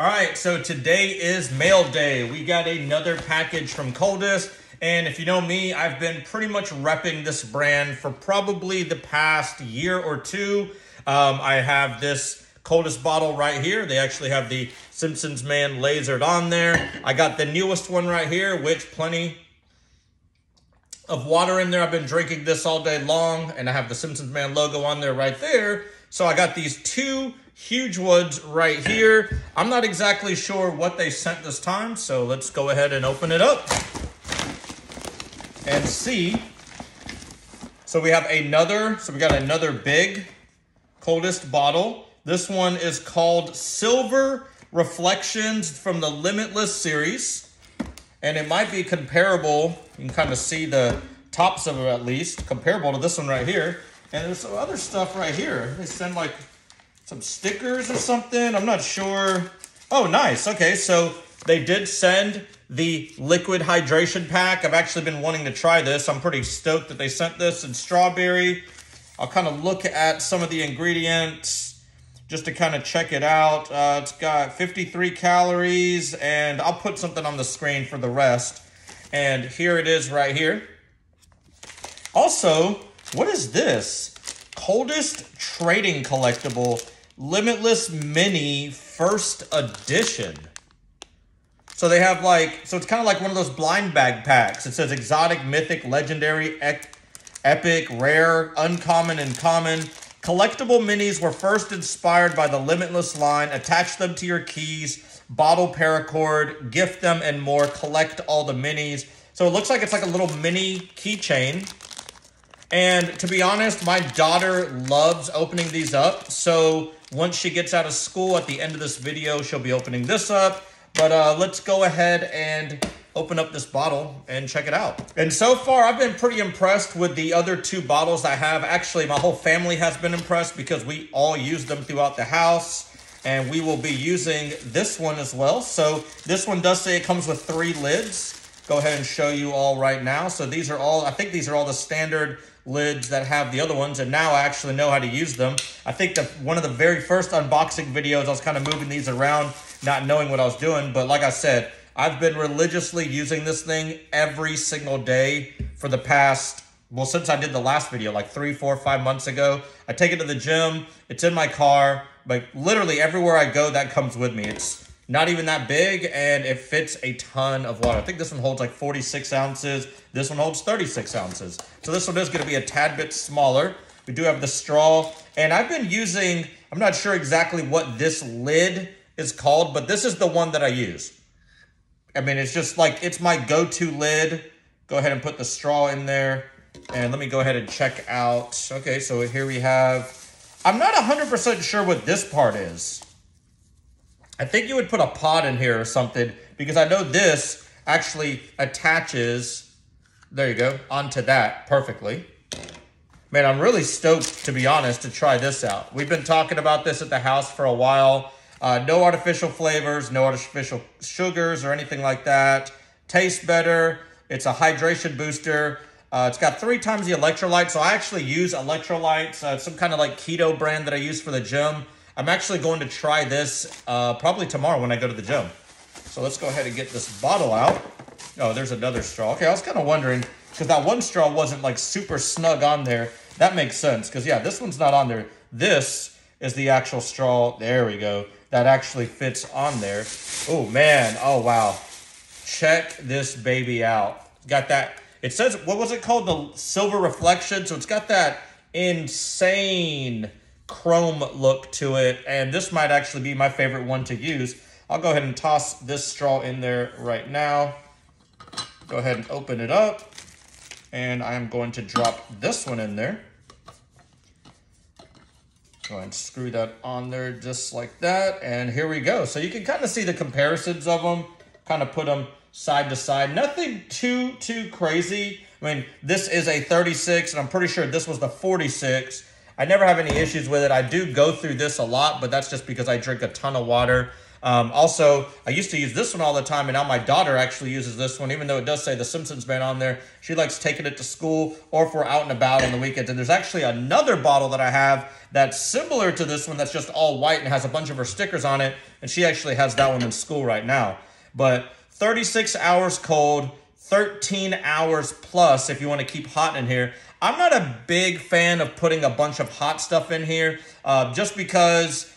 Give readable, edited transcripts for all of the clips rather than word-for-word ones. All right, so today is mail day. We got another package from Coldest. And if you know me, I've been pretty much repping this brand for probably the past year or two. I have this Coldest bottle right here. They actually have the Simpsons Man lasered on there. I got the newest one right here, which plenty of water in there. I've been drinking this all day long, and I have the Simpsons Man logo on there right there. So I got these two huge ones right here. I'm not exactly sure what they sent this time, so let's go ahead and open it up and see. So we have another, so we got another big Coldest bottle. This one is called Silver Reflections from the Limitless series. And it might be comparable, you can kind of see the tops of it at least, comparable to this one right here. And there's some other stuff right here. They send like some stickers or something, I'm not sure. Oh, nice, okay, so they did send the liquid hydration pack. I've actually been wanting to try this. I'm pretty stoked that they sent this in strawberry. I'll kind of look at some of the ingredients just to kind of check it out. It's got 53 calories, and I'll put something on the screen for the rest. And here it is right here. Also, what is this? Coldest Trading Collectible Limitless Mini First Edition. So they have like, so it's kind of like one of those blind bag packs. It says exotic, mythic, legendary, epic, rare, uncommon, and common. Collectible minis were first inspired by the Limitless line. Attach them to your keys, bottle paracord, gift them, and more. Collect all the minis. So it looks like it's like a little mini keychain. And to be honest, my daughter loves opening these up. So once she gets out of school at the end of this video, she'll be opening this up. But let's go ahead and open up this bottle and check it out. And so far, I've been pretty impressed with the other two bottles I have. Actually, my whole family has been impressed because we all use them throughout the house. And we will be using this one as well. So this one does say it comes with 3 lids. Go ahead and show you all right now. So these are all, I think these are all the standard lids that have the other ones, and now I actually know how to use them. I think that one of the very first unboxing videos, I was kind of moving these around, not knowing what I was doing, but like I said, I've been religiously using this thing every single day for the past, well, since I did the last video, like 3, 4, 5 months ago. I take it to the gym, it's in my car, like literally everywhere I go, that comes with me. It's not even that big, and it fits a ton of water. I think this one holds like 46 ounces. This one holds 36 ounces. So this one is gonna be a tad bit smaller. We do have the straw, and I've been using, I'm not sure exactly what this lid is called, but this is the one that I use. I mean, it's just like, it's my go-to lid. Go ahead and put the straw in there, and let me go ahead and check out. Okay, so here we have, I'm not 100% sure what this part is. I think you would put a pod in here or something, because I know this actually attaches, there you go, onto that perfectly. Man, I'm really stoked, to be honest, to try this out. We've been talking about this at the house for a while. No artificial flavors, no artificial sugars or anything like that. Tastes better. It's a hydration booster. It's got 3 times the electrolytes. So I actually use electrolytes, some kind of like keto brand that I use for the gym. I'm actually going to try this probably tomorrow when I go to the gym. So let's go ahead and get this bottle out. Oh, there's another straw. Okay, I was kind of wondering, because that one straw wasn't like super snug on there. That makes sense, because yeah, this one's not on there. This is the actual straw, there we go, that actually fits on there. Oh man, oh wow. Check this baby out. Got that, it says, what was it called? The Silver Reflection, so it's got that insane chrome look to it, and this might actually be my favorite one to use. I'll go ahead and toss this straw in there right now. Go ahead and open it up, and I'm going to drop this one in there. Go ahead and screw that on there just like that, and here we go. So you can kind of see the comparisons of them, kind of put them side to side. Nothing too crazy. I mean, this is a 36, and I'm pretty sure this was the 46. I never have any issues with it. I do go through this a lot, but that's just because I drink a ton of water. Also, I used to use this one all the time, and now my daughter actually uses this one, even though it does say the Simpsons Man on there. She likes taking it to school or if we're out and about on the weekends. And there's actually another bottle that I have that's similar to this one that's just all white and has a bunch of her stickers on it. And she actually has that one in school right now. But 36 hours cold, 13 hours plus if you want to keep hot in here. I'm not a big fan of putting a bunch of hot stuff in here just because...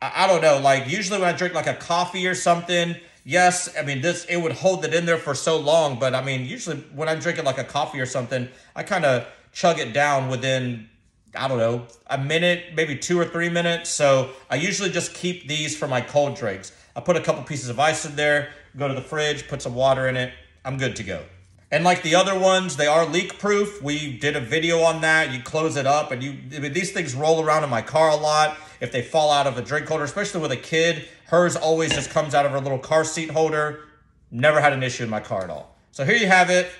I don't know, like usually when I drink like a coffee or something, yes, I mean, this, it would hold it in there for so long, but I mean, usually when I'm drinking like a coffee or something, I kind of chug it down within, I don't know, a minute, maybe 2 or 3 minutes. So I usually just keep these for my cold drinks. I put a couple pieces of ice in there, go to the fridge, put some water in it. I'm good to go. And like the other ones, they are leak proof. We did a video on that. You close it up and I mean, these things roll around in my car a lot. If they fall out of a drink holder, especially with a kid, hers always just comes out of her little car seat holder. Never had an issue in my car at all. So here you have it.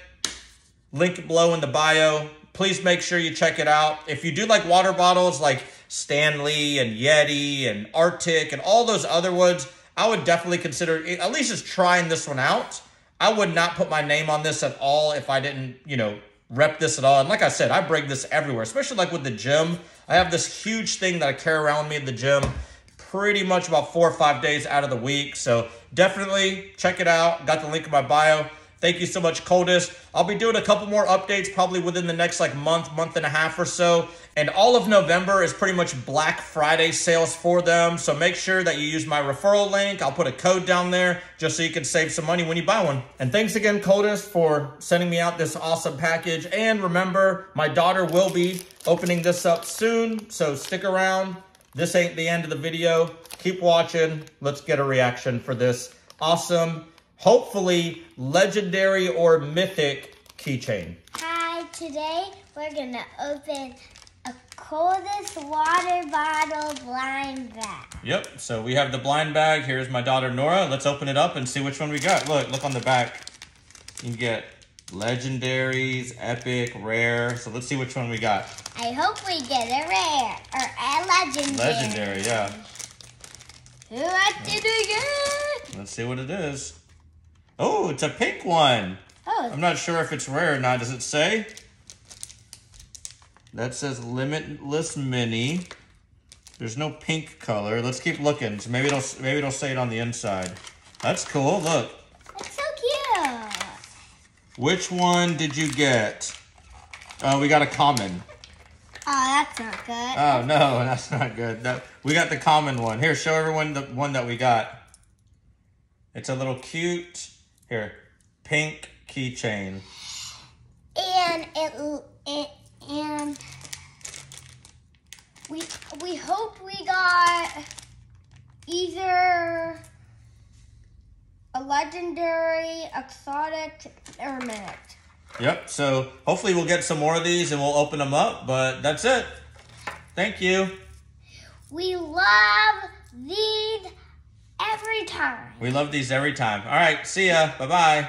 Link below in the bio. Please make sure you check it out. If you do like water bottles like Stanley and Yeti and Arctic and all those other ones, I would definitely consider at least just trying this one out. I would not put my name on this at all if I didn't, you know, rep this at all. And like I said, I bring this everywhere, especially like with the gym. I have this huge thing that I carry around with me at the gym pretty much about 4 or 5 days out of the week. So definitely check it out. Got the link in my bio. Thank you so much, Coldest. I'll be doing a couple more updates probably within the next like month and a half or so. And all of November is pretty much Black Friday sales for them. So make sure that you use my referral link. I'll put a code down there just so you can save some money when you buy one. And thanks again, Coldest, for sending me out this awesome package. And remember, my daughter will be opening this up soon. So stick around. This ain't the end of the video. Keep watching. Let's get a reaction for this awesome, hopefully legendary or mythic keychain. Hi, today we're gonna open a Coldest water bottle blind bag. Yep, so we have the blind bag. Here's my daughter Nora. Let's open it up and see which one we got. Look on the back. You can get legendaries, epic, rare. So let's see which one we got. I hope we get a rare or a legendary. Legendary, yeah. What did we get? Let's see what it is. Oh, it's a pink one. Oh. I'm not sure if it's rare or not. Does it say? That says Limitless Mini. There's no pink color. Let's keep looking. So maybe it'll say it on the inside. That's cool. Look. It's so cute. Which one did you get? Oh, we got a common. Oh, that's not good. Oh no, that's not good. That, we got the common one. Here, show everyone the one that we got. It's a little cute. Here, pink keychain. And we hope we got either a legendary, exotic, or mythic. Yep, so hopefully we'll get some more of these and we'll open them up, but that's it. Thank you. We love these every time. We love these every time. All right, see ya. Bye-bye.